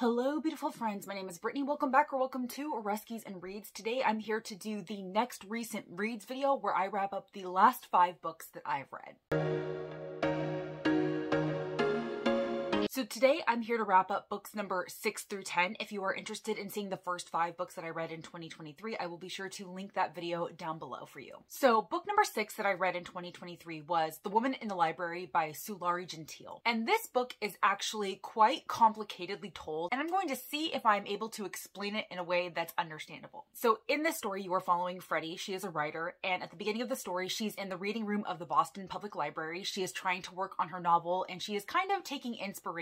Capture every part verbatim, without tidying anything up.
Hello, beautiful friends. My name is Brittany. Welcome back or welcome to Rescues and Reads. Today, I'm here to do the next recent reads video where I wrap up the last five books that I've read. So today, I'm here to wrap up books number six through ten. If you are interested in seeing the first five books that I read in twenty twenty-three, I will be sure to link that video down below for you. So book number six that I read in twenty twenty-three was The Woman in the Library by Sulari Gentill. And this book is actually quite complicatedly told, and I'm going to see if I'm able to explain it in a way that's understandable. So in this story, you are following Freddie. She is a writer, and at the beginning of the story, she's in the reading room of the Boston Public Library. She is trying to work on her novel, and she is kind of taking inspiration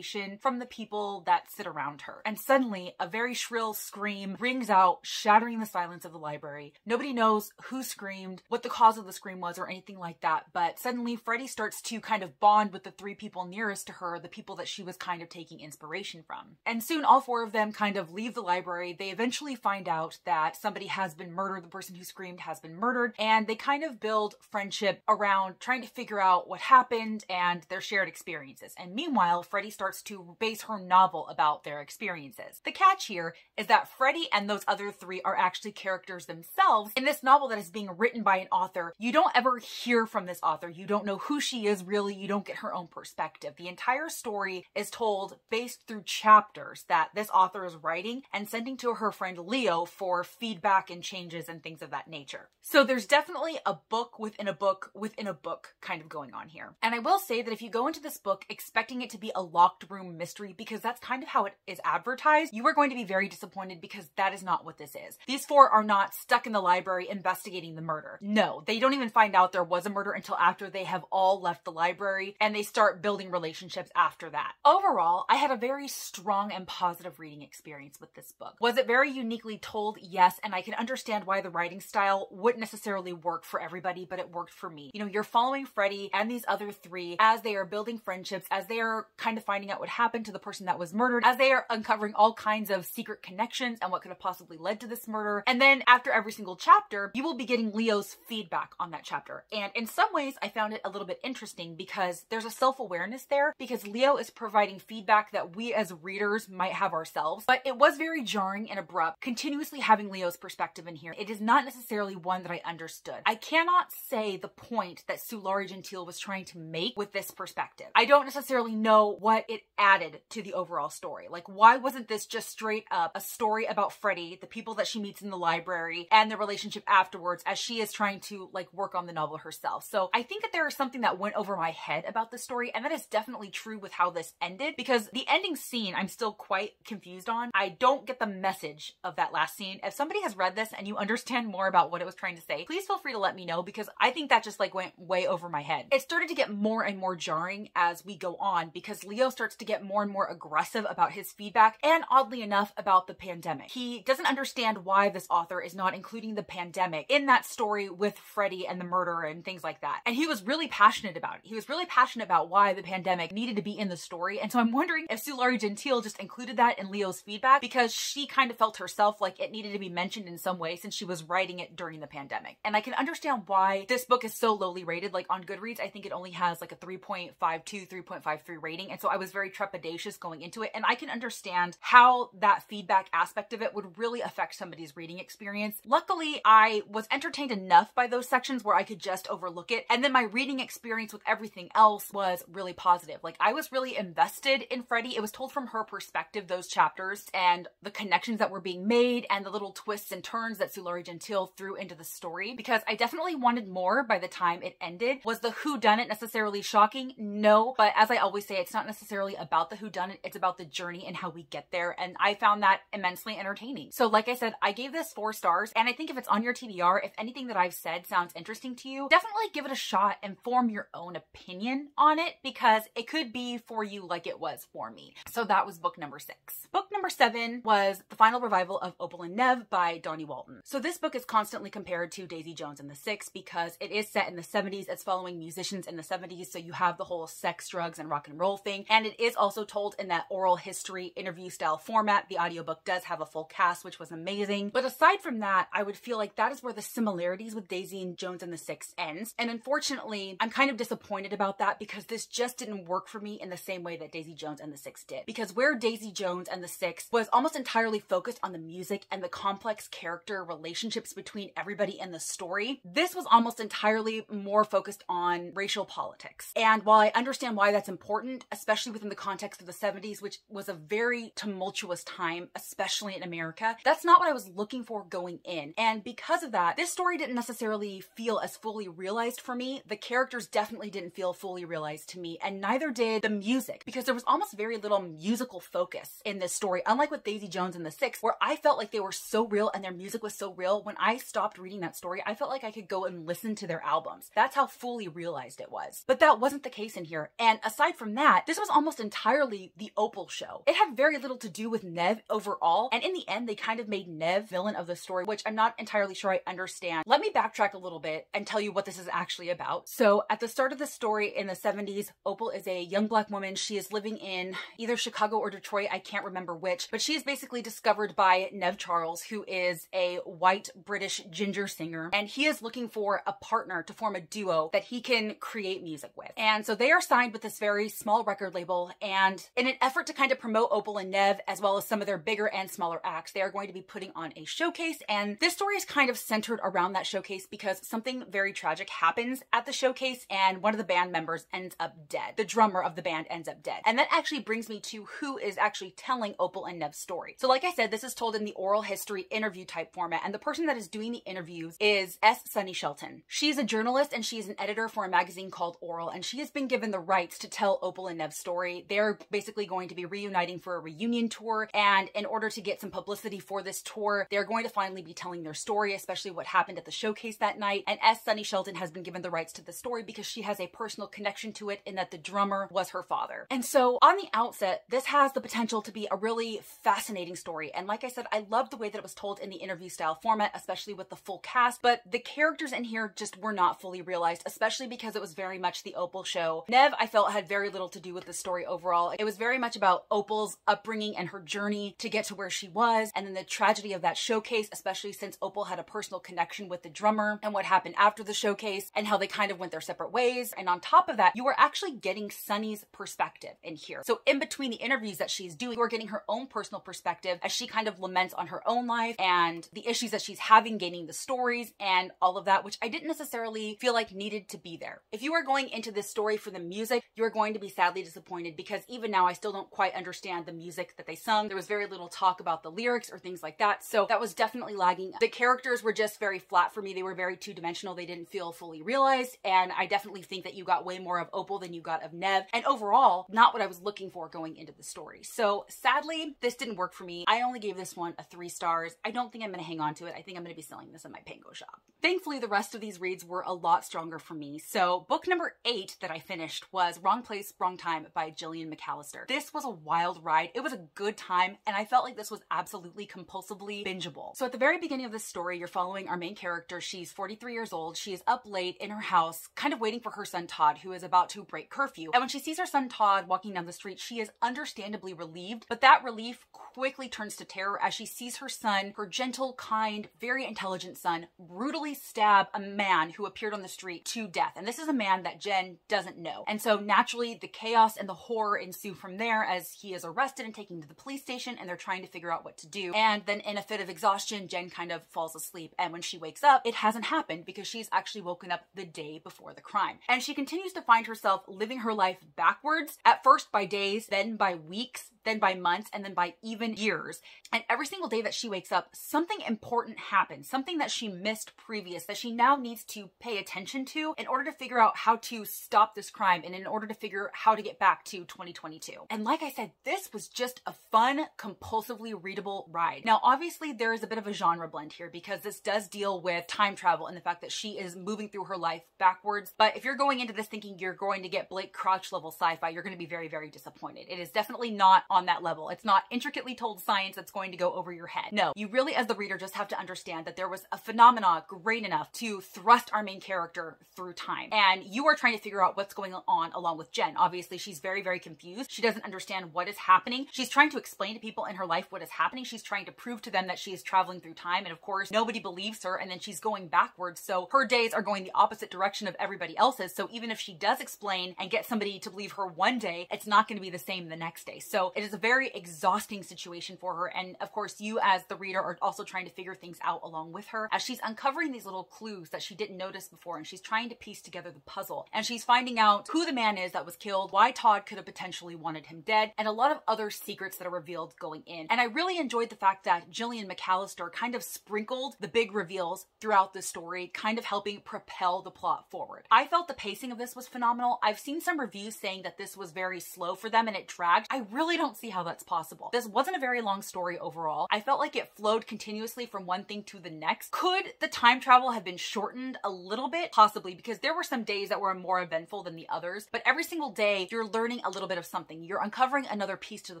from the people that sit around her. And suddenly, a very shrill scream rings out, shattering the silence of the library. Nobody knows who screamed, what the cause of the scream was, or anything like that, but suddenly Freddie starts to kind of bond with the three people nearest to her, the people that she was kind of taking inspiration from. And soon, all four of them kind of leave the library. They eventually find out that somebody has been murdered, the person who screamed has been murdered, and they kind of build friendship around trying to figure out what happened and their shared experiences. And meanwhile, Freddie starts to base her novel about their experiences. The catch here is that Freddie and those other three are actually characters themselves in this novel that is being written by an author. You don't ever hear from this author. You don't know who she is really. You don't get her own perspective. The entire story is told based through chapters that this author is writing and sending to her friend Leo for feedback and changes and things of that nature. So there's definitely a book within a book within a book kind of going on here. And I will say that if you go into this book expecting it to be a locked room mystery, because that's kind of how it is advertised, you are going to be very disappointed, because that is not what this is. These four are not stuck in the library investigating the murder. No, they don't even find out there was a murder until after they have all left the library, and they start building relationships after that. Overall, I had a very strong and positive reading experience with this book. Was it very uniquely told? Yes, and I can understand why the writing style wouldn't necessarily work for everybody, but it worked for me. You know, you're following Freddie and these other three as they are building friendships, as they are kind of finding out what happened to the person that was murdered, as they are uncovering all kinds of secret connections and what could have possibly led to this murder. And then after every single chapter, you will be getting Leo's feedback on that chapter. And in some ways, I found it a little bit interesting, because there's a self-awareness there, because Leo is providing feedback that we as readers might have ourselves, but it was very jarring and abrupt, continuously having Leo's perspective in here. It is not necessarily one that I understood. I cannot say the point that Sulari Gentill was trying to make with this perspective. I don't necessarily know what it added to the overall story. Like, why wasn't this just straight up a story about Freddie, the people that she meets in the library, and the relationship afterwards as she is trying to like work on the novel herself? So I think that there is something that went over my head about this story, and that is definitely true with how this ended, because the ending scene I'm still quite confused on. I don't get the message of that last scene. If somebody has read this and you understand more about what it was trying to say, please feel free to let me know, because I think that just like went way over my head. It started to get more and more jarring as we go on, because Leo starts to get more and more aggressive about his feedback, and oddly enough about the pandemic. He doesn't understand why this author is not including the pandemic in that story with Freddie and the murder and things like that. And he was really passionate about it. He was really passionate about why the pandemic needed to be in the story. And so I'm wondering if Sulari Gentill just included that in Leo's feedback, because she kind of felt herself like it needed to be mentioned in some way, since she was writing it during the pandemic. And I can understand why this book is so lowly rated. Like on Goodreads, I think it only has like a three point five two, three point five three rating. And so I was very trepidatious going into it, and I can understand how that feedback aspect of it would really affect somebody's reading experience. Luckily, I was entertained enough by those sections where I could just overlook it, and then my reading experience with everything else was really positive. Like, I was really invested in Freddie. It was told from her perspective, those chapters, and the connections that were being made, and the little twists and turns that Sulari Gentill threw into the story, because I definitely wanted more by the time it ended. Was the whodunit necessarily shocking? No, but as I always say, it's not necessarily necessarily about the whodunit, it's about the journey and how we get there, and I found that immensely entertaining. So like I said, I gave this four stars, and I think if it's on your T B R, if anything that I've said sounds interesting to you, definitely give it a shot and form your own opinion on it, because it could be for you like it was for me. So that was book number six. Book number seven was The Final Revival of Opal and Nev by Dawnie Walton. So this book is constantly compared to Daisy Jones and the Six, because it is set in the seventies. It's following musicians in the seventies, so you have the whole sex, drugs, and rock and roll thing, and and it is also told in that oral history interview style format. The audiobook does have a full cast, which was amazing. But aside from that, I would feel like that is where the similarities with Daisy and Jones and the Six ends. And unfortunately, I'm kind of disappointed about that because this just didn't work for me in the same way that Daisy Jones and the Six did. Because where Daisy Jones and the Six was almost entirely focused on the music and the complex character relationships between everybody in the story, this was almost entirely more focused on racial politics. And while I understand why that's important, especially within the context of the seventies, which was a very tumultuous time, especially in America, that's not what I was looking for going in. And because of that, this story didn't necessarily feel as fully realized for me. The characters definitely didn't feel fully realized to me, and neither did the music, because there was almost very little musical focus in this story, unlike with Daisy Jones and the Six, where I felt like they were so real and their music was so real. When I stopped reading that story, I felt like I could go and listen to their albums. That's how fully realized it was. But that wasn't the case in here. And aside from that, this was almost entirely the Opal show. It had very little to do with Nev overall, and in the end, they kind of made Nev villain of the story, which I'm not entirely sure I understand. Let me backtrack a little bit and tell you what this is actually about. So at the start of the story in the seventies, Opal is a young Black woman. She is living in either Chicago or Detroit, I can't remember which, but she is basically discovered by Nev Charles, who is a white British ginger singer, and he is looking for a partner to form a duo that he can create music with. And so they are signed with this very small record label, and in an effort to kind of promote Opal and Nev, as well as some of their bigger and smaller acts, they are going to be putting on a showcase, and this story is kind of centered around that showcase because something very tragic happens at the showcase, and one of the band members ends up dead. The drummer of the band ends up dead. And that actually brings me to who is actually telling Opal and Nev's story. So like I said, this is told in the oral history interview type format, and the person that is doing the interviews is S. Sunny Shelton. She's a journalist, and she is an editor for a magazine called Oral, and she has been given the rights to tell Opal and Nev's story. They're basically going to be reuniting for a reunion tour, and in order to get some publicity for this tour, they're going to finally be telling their story, especially what happened at the showcase that night. And S. Sunny Shelton has been given the rights to the story because she has a personal connection to it, in that the drummer was her father. And so on the outset, this has the potential to be a really fascinating story. And like I said, I loved the way that it was told in the interview style format, especially with the full cast, but the characters in here just were not fully realized, especially because it was very much the Opal show. Nev, I felt, had very little to do with the story overall. It was very much about Opal's upbringing and her journey to get to where she was, and then the tragedy of that showcase, especially since Opal had a personal connection with the drummer, and what happened after the showcase, and how they kind of went their separate ways. And on top of that, you are actually getting Sunny's perspective in here. So in between the interviews that she's doing, you are getting her own personal perspective as she kind of laments on her own life and the issues that she's having gaining the stories and all of that, which I didn't necessarily feel like needed to be there. If you are going into this story for the music, you're going to be sadly disappointed, because even now I still don't quite understand the music that they sung. There was very little talk about the lyrics or things like that, so that was definitely lagging. The characters were just very flat for me. They were very two-dimensional. They didn't feel fully realized, and I definitely think that you got way more of Opal than you got of Nev, and overall, not what I was looking for going into the story. So sadly, this didn't work for me. I only gave this one a three stars. I don't think I'm going to hang on to it. I think I'm going to be selling this in my Pango shop. Thankfully, the rest of these reads were a lot stronger for me. So book number eight that I finished was Wrong Place, Wrong Time by Gillian McAllister. This was a wild ride. It was a good time, and I felt like this was absolutely compulsively bingeable. So at the very beginning of this story, you're following our main character. She's forty-three years old. She is up late in her house, kind of waiting for her son Todd, who is about to break curfew. And when she sees her son Todd walking down the street, she is understandably relieved, but that relief quickly turns to terror as she sees her son, her gentle, kind, very intelligent son, brutally stab a man who appeared on the street to death. And this is a man that Jen doesn't know. And so naturally, the chaos and the horror ensue from there as he is arrested and taken to the police station, and they're trying to figure out what to do. And then in a fit of exhaustion, Jen kind of falls asleep. And when she wakes up, it hasn't happened because she's actually woken up the day before the crime. And she continues to find herself living her life backwards, at first by days, then by weeks, then by months, and then by even years. And every single day that she wakes up, something important happens, something that she missed previous that she now needs to pay attention to in order to figure out how to stop this crime and in order to figure out how to get back to twenty twenty-two. And like I said, this was just a fun, compulsively readable ride. Now, obviously there is a bit of a genre blend here because this does deal with time travel and the fact that she is moving through her life backwards. But if you're going into this thinking you're going to get Blake Crouch level sci-fi, you're going to be very, very disappointed. It is definitely not on that level. It's not intricately told science that's going to go over your head. No, you really as the reader just have to understand that there was a phenomena great enough to thrust our main character through time. And you are trying to figure out what's going on along with Jen. Obviously, she's very, very confused. She doesn't understand what is happening. She's trying to explain to people in her life what is happening. She's trying to prove to them that she is traveling through time. And of course, nobody believes her. And then she's going backwards. So her days are going the opposite direction of everybody else's. So even if she does explain and get somebody to believe her one day, it's not going to be the same the next day. So it is a very exhausting situation for her. And of course, you as the reader are also trying to figure things out along with her as she's uncovering these little clues that she didn't notice before. And she's trying to piece together the puzzle. And she's finding out who the man is that was killed, why Todd could have potentially wanted him dead, and a lot of other secrets that are revealed going in. And I really enjoyed the fact that Gillian McAllister kind of sprinkled the big reveals throughout the story, kind of helping propel the plot forward. I felt the pacing of this was phenomenal. I've seen some reviews saying that this was very slow for them and it dragged. I really don't see how that's possible. This wasn't a very long story overall. I felt like it flowed continuously from one thing to the next. Could the time travel have been shortened a little bit? Possibly, because there were some days that were more eventful than the others, but every single day you're learning a little bit of something. You're uncovering another piece to the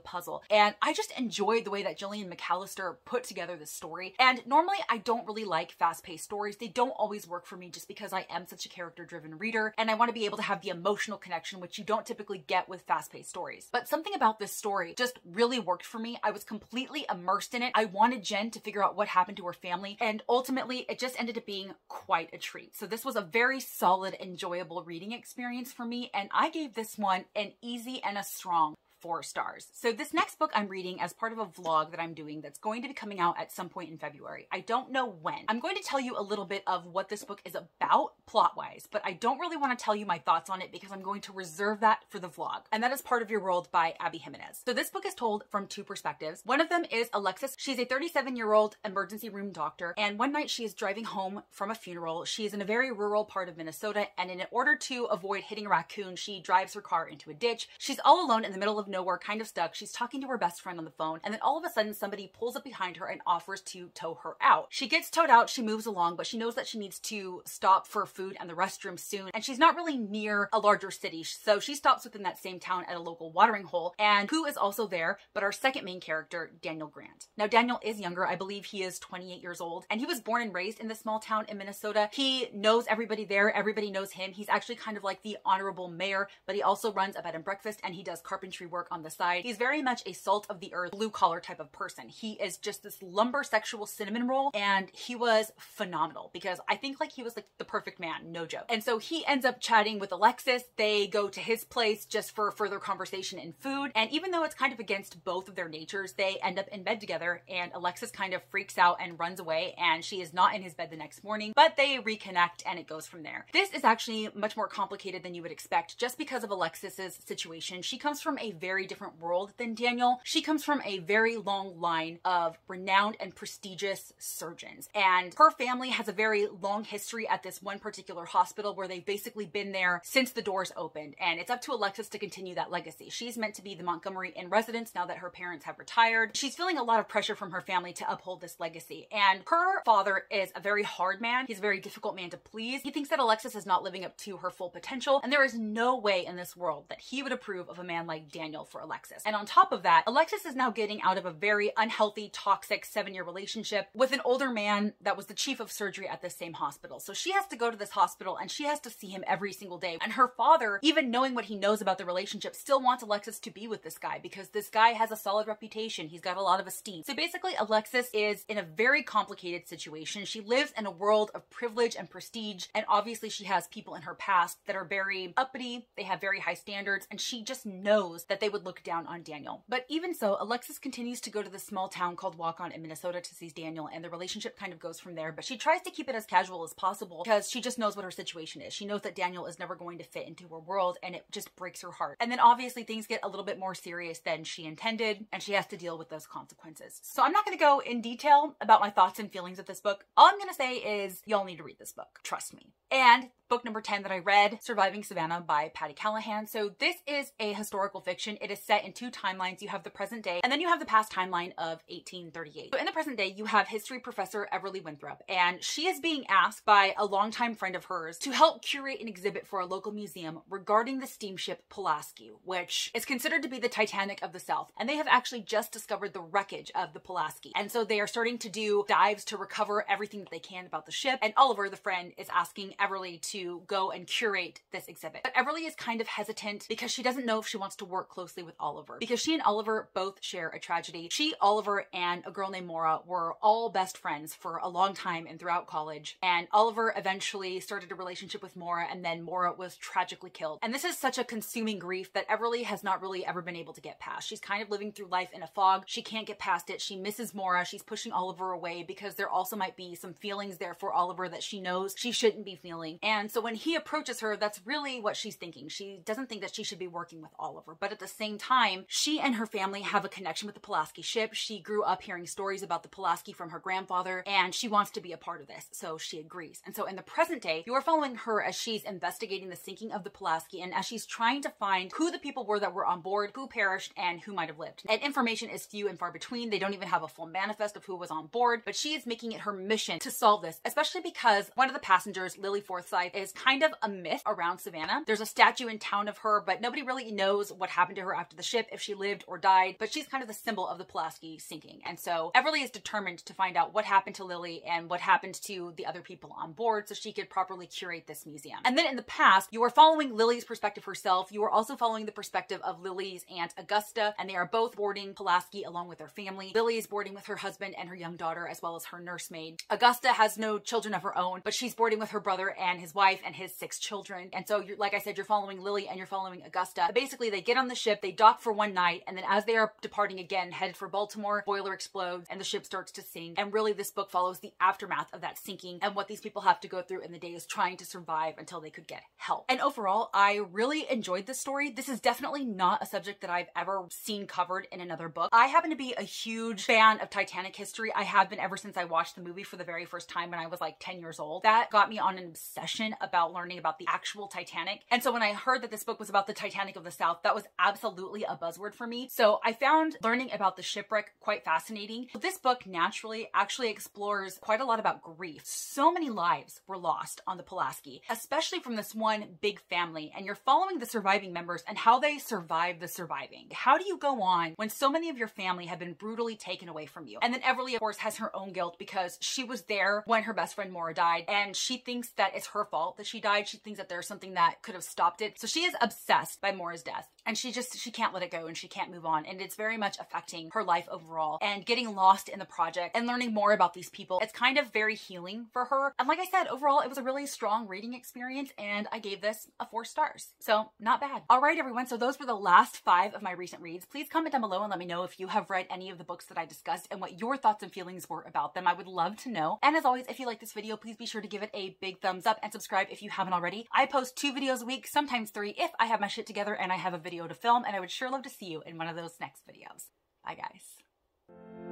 puzzle. And I just enjoyed the way that Gillian McAllister put together this story. And normally I don't really like fast-paced stories. They don't always work for me just because I am such a character-driven reader and I want to be able to have the emotional connection, which you don't typically get with fast-paced stories. But something about this story just really worked for me. I was completely immersed in it. I wanted Jen to figure out what happened to her family, and ultimately it just ended up being quite a treat. So this was a very solid, enjoyable reading experience for me, and I gave this one an easy and a strong four stars. So this next book I'm reading as part of a vlog that I'm doing that's going to be coming out at some point in February. I don't know when. I'm going to tell you a little bit of what this book is about plot-wise, but I don't really want to tell you my thoughts on it because I'm going to reserve that for the vlog. And that is Part of Your World by Abby Jimenez. So this book is told from two perspectives. One of them is Alexis. She's a thirty-seven-year-old emergency room doctor, and one night she is driving home from a funeral. She is in a very rural part of Minnesota, and in order to avoid hitting a raccoon, she drives her car into a ditch. She's all alone in the middle of nowhere, kind of stuck. She's talking to her best friend on the phone, and then all of a sudden somebody pulls up behind her and offers to tow her out. She gets towed out, she moves along, but she knows that she needs to stop for food and the restroom soon, and she's not really near a larger city, so she stops within that same town at a local watering hole, and who is also there but our second main character, Daniel Grant. Now Daniel is younger, I believe he is twenty-eight years old, and he was born and raised in this small town in Minnesota. He knows everybody there, everybody knows him. He's actually kind of like the honorable mayor, but he also runs a bed and breakfast and he does carpentry work on the side. He's very much a salt of the earth, blue collar type of person. He is just this lumber sexual cinnamon roll, and he was phenomenal because I think like he was like the perfect man, no joke. And so he ends up chatting with Alexis. They go to his place just for further conversation and food. And even though it's kind of against both of their natures, they end up in bed together, and Alexis kind of freaks out and runs away, and she is not in his bed the next morning, but they reconnect and it goes from there. This is actually much more complicated than you would expect just because of Alexis's situation. She comes from a very different world than Daniel. She comes from a very long line of renowned and prestigious surgeons, and her family has a very long history at this one particular hospital where they've basically been there since the doors opened, and it's up to Alexis to continue that legacy. She's meant to be the Montgomery in residence now that her parents have retired. She's feeling a lot of pressure from her family to uphold this legacy, and her father is a very hard man. He's a very difficult man to please. He thinks that Alexis is not living up to her full potential, and there is no way in this world that he would approve of a man like Daniel for Alexis. And on top of that, Alexis is now getting out of a very unhealthy, toxic seven-year relationship with an older man that was the chief of surgery at the same hospital. So she has to go to this hospital and she has to see him every single day. And her father, even knowing what he knows about the relationship, still wants Alexis to be with this guy because this guy has a solid reputation. He's got a lot of esteem. So basically, Alexis is in a very complicated situation. She lives in a world of privilege and prestige, and obviously she has people in her past that are very uppity, they have very high standards, and she just knows that they would look down on Daniel. But even so, Alexis continues to go to this small town called Waukon in Minnesota to see Daniel, and the relationship kind of goes from there, but she tries to keep it as casual as possible because she just knows what her situation is. She knows that Daniel is never going to fit into her world, and it just breaks her heart. And then obviously things get a little bit more serious than she intended, and she has to deal with those consequences. So I'm not going to go in detail about my thoughts and feelings of this book. All I'm going to say is y'all need to read this book. Trust me. And book number ten that I read, Surviving Savannah by Patti Callahan. So this is a historical fiction. It is set in two timelines. You have the present day, and then you have the past timeline of eighteen thirty-eight. So in the present day, you have history professor Everly Winthrop, and she is being asked by a longtime friend of hers to help curate an exhibit for a local museum regarding the steamship Pulaski, which is considered to be the Titanic of the South. And they have actually just discovered the wreckage of the Pulaski. And so they are starting to do dives to recover everything that they can about the ship. And Oliver, the friend, is asking Everly to to go and curate this exhibit. But Everly is kind of hesitant because she doesn't know if she wants to work closely with Oliver, because she and Oliver both share a tragedy. She, Oliver, and a girl named Maura were all best friends for a long time and throughout college. And Oliver eventually started a relationship with Maura, and then Maura was tragically killed. And this is such a consuming grief that Everly has not really ever been able to get past. She's kind of living through life in a fog. She can't get past it. She misses Maura. She's pushing Oliver away because there also might be some feelings there for Oliver that she knows she shouldn't be feeling. And so when he approaches her, that's really what she's thinking. She doesn't think that she should be working with Oliver, but at the same time, she and her family have a connection with the Pulaski ship. She grew up hearing stories about the Pulaski from her grandfather, and she wants to be a part of this, so she agrees. And so in the present day, you are following her as she's investigating the sinking of the Pulaski, and as she's trying to find who the people were that were on board, who perished, and who might have lived. And information is few and far between. They don't even have a full manifest of who was on board, but she is making it her mission to solve this, especially because one of the passengers, Lily Forsythe, is kind of a myth around Savannah. There's a statue in town of her, but nobody really knows what happened to her after the ship, if she lived or died, but she's kind of the symbol of the Pulaski sinking. And so Everly is determined to find out what happened to Lily and what happened to the other people on board so she could properly curate this museum. And then in the past, you are following Lily's perspective herself. You are also following the perspective of Lily's aunt Augusta, and they are both boarding Pulaski along with their family. Lily is boarding with her husband and her young daughter, as well as her nursemaid. Augusta has no children of her own, but she's boarding with her brother and his wife and his six children. And so, you're, like I said, you're following Lily and you're following Augusta. But basically, they get on the ship, they dock for one night, and then as they are departing again, headed for Baltimore, boiler explodes and the ship starts to sink. And really, this book follows the aftermath of that sinking and what these people have to go through in the days trying to survive until they could get help. And overall, I really enjoyed this story. This is definitely not a subject that I've ever seen covered in another book. I happen to be a huge fan of Titanic history. I have been ever since I watched the movie for the very first time when I was like ten years old. That got me on an obsession about learning about the actual Titanic. And so when I heard that this book was about the Titanic of the South, that was absolutely a buzzword for me. So I found learning about the shipwreck quite fascinating. This book naturally actually explores quite a lot about grief. So many lives were lost on the Pulaski, especially from this one big family. And you're following the surviving members and how they survive the surviving. How do you go on when so many of your family have been brutally taken away from you? And then Everly, of course, has her own guilt because she was there when her best friend Maura died, and she thinks that it's her fault that she died. She thinks that there's something that could have stopped it. So she is obsessed by Maura's death, and she just, she can't let it go and she can't move on. And it's very much affecting her life overall, and getting lost in the project and learning more about these people. It's kind of very healing for her. And like I said, overall, it was a really strong reading experience, and I gave this a four stars. So not bad. All right, everyone. So those were the last five of my recent reads. Please comment down below and let me know if you have read any of the books that I discussed and what your thoughts and feelings were about them. I would love to know. And as always, if you like this video, please be sure to give it a big thumbs up and subscribe if you haven't already. I post two videos a week, sometimes three if I have my shit together and I have a video to film, and I would sure love to see you in one of those next videos. Bye guys.